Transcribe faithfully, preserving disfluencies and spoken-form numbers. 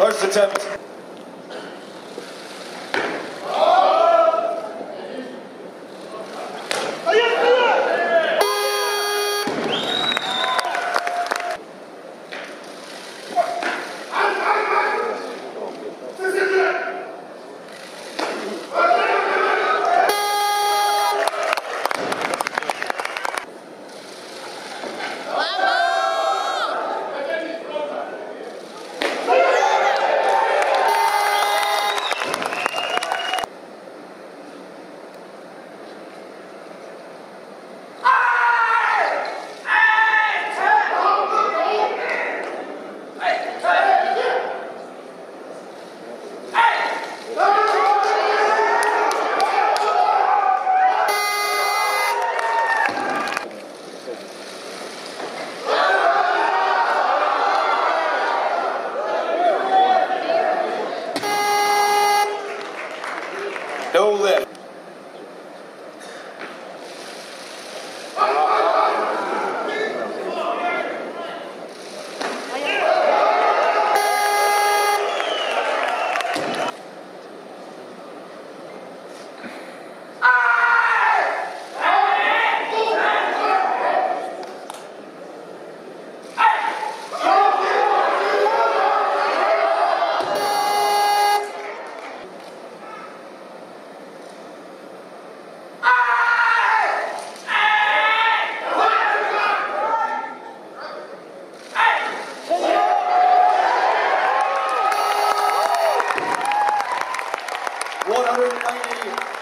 First attempt. No lift. one hundred ninety